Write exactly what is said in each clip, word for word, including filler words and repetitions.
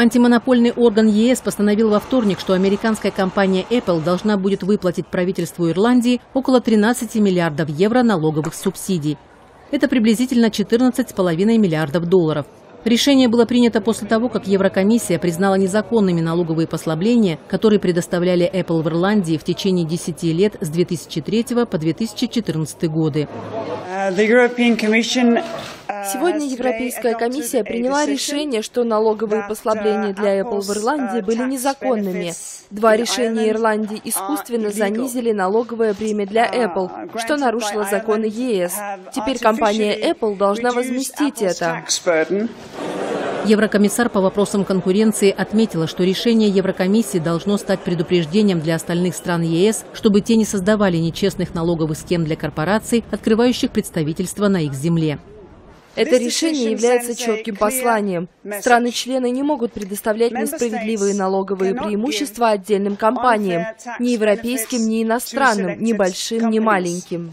Антимонопольный орган Е С постановил во вторник, что американская компания Apple должна будет выплатить правительству Ирландии около тринадцати миллиардов евро налоговых субсидий. Это приблизительно четырнадцать с половиной миллиардов долларов. Решение было принято после того, как Еврокомиссия признала незаконными налоговые послабления, которые предоставляли Apple в Ирландии в течение десяти лет с две тысячи третьего по две тысячи четырнадцатый годы. Сегодня Европейская комиссия приняла решение, что налоговые послабления для Apple в Ирландии были незаконными. Два решения Ирландии искусственно занизили налоговое бремя для Apple, что нарушило законы Е С. Теперь компания Apple должна возместить это. Еврокомиссар по вопросам конкуренции отметила, что решение Еврокомиссии должно стать предупреждением для остальных стран Е С, чтобы те не создавали нечестных налоговых схем для корпораций, открывающих представительства на их земле. Это решение является четким посланием. Страны-члены не могут предоставлять несправедливые налоговые преимущества отдельным компаниям, ни европейским, ни иностранным, ни большим, ни маленьким.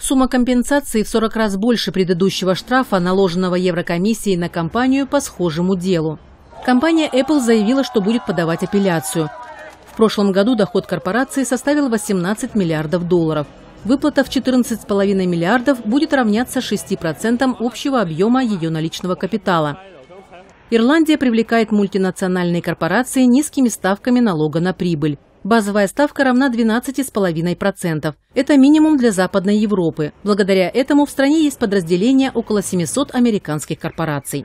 Сумма компенсации в сорок раз больше предыдущего штрафа, наложенного Еврокомиссией на компанию по схожему делу. Компания Apple заявила, что будет подавать апелляцию. В прошлом году доход корпорации составил восемнадцать миллиардов долларов. Выплата в четырнадцать с половиной миллиардов будет равняться шести процентам общего объема ее наличного капитала. Ирландия привлекает мультинациональные корпорации низкими ставками налога на прибыль. Базовая ставка равна двенадцати с половиной процентов. Это минимум для Западной Европы. Благодаря этому в стране есть подразделения около семисот американских корпораций.